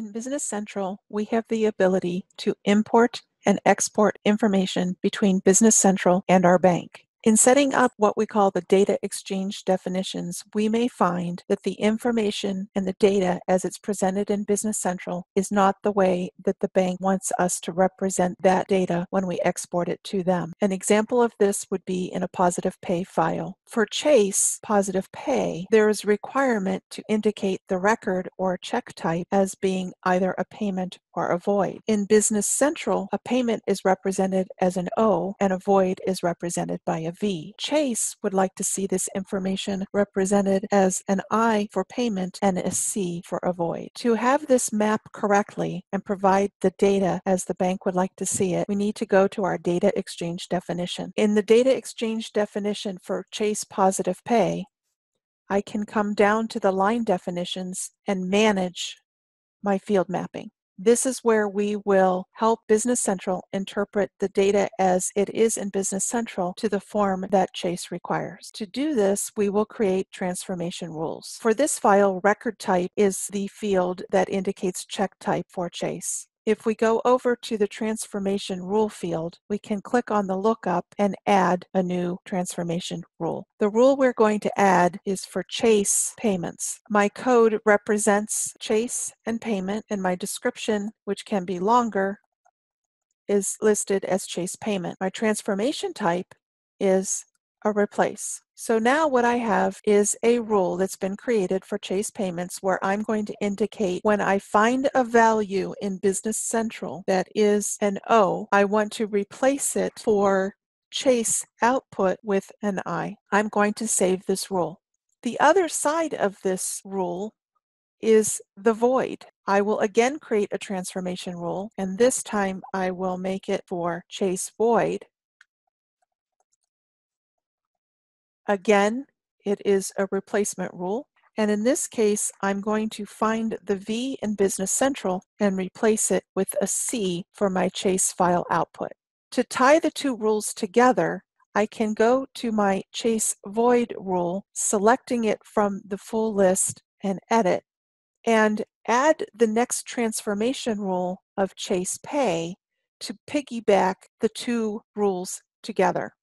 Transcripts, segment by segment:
In Business Central, we have the ability to import and export information between Business Central and our bank. In setting up what we call the data exchange definitions, we may find that the information and the data as it's presented in Business Central is not the way that the bank wants us to represent that data when we export it to them. An example of this would be in a Positive Pay file. For Chase Positive Pay, there is a requirement to indicate the record or check type as being either a payment or a void. In Business Central, a payment is represented as an O and a void is represented by a V. Chase would like to see this information represented as an I for payment and a C for avoid. To have this map correctly and provide the data as the bank would like to see it, we need to go to our data exchange definition. In the data exchange definition for Chase Positive Pay, I can come down to the line definitions and manage my field mapping. This is where we will help Business Central interpret the data as it is in Business Central to the form that Chase requires. To do this, we will create transformation rules. For this file, record type is the field that indicates check type for Chase. If we go over to the transformation rule field, we can click on the lookup and add a new transformation rule. The rule we're going to add is for Chase payments. My code represents Chase and payment, and my description, which can be longer, is listed as Chase payment. My transformation type is a replace. So now what I have is a rule that's been created for Chase payments where I'm going to indicate when I find a value in Business Central that is an O, I want to replace it for Chase output with an I. I'm going to save this rule. The other side of this rule is the void. I will again create a transformation rule, and this time I will make it for Chase void. Again, it is a replacement rule, and in this case, I'm going to find the V in Business Central and replace it with a C for my Chase file output. To tie the two rules together, I can go to my Chase void rule, selecting it from the full list and edit, and add the next transformation rule of Chase Pay to piggyback the two rules together.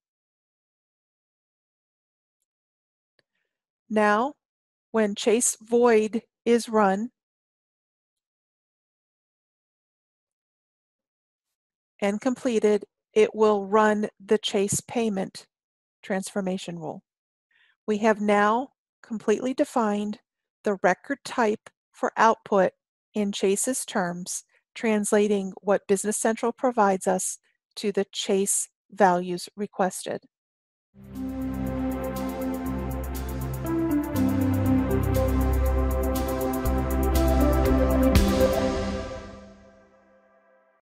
Now, when Chase void is run and completed, it will run the Chase payment transformation rule. We have now completely defined the record type for output in Chase's terms, translating what Business Central provides us to the Chase values requested.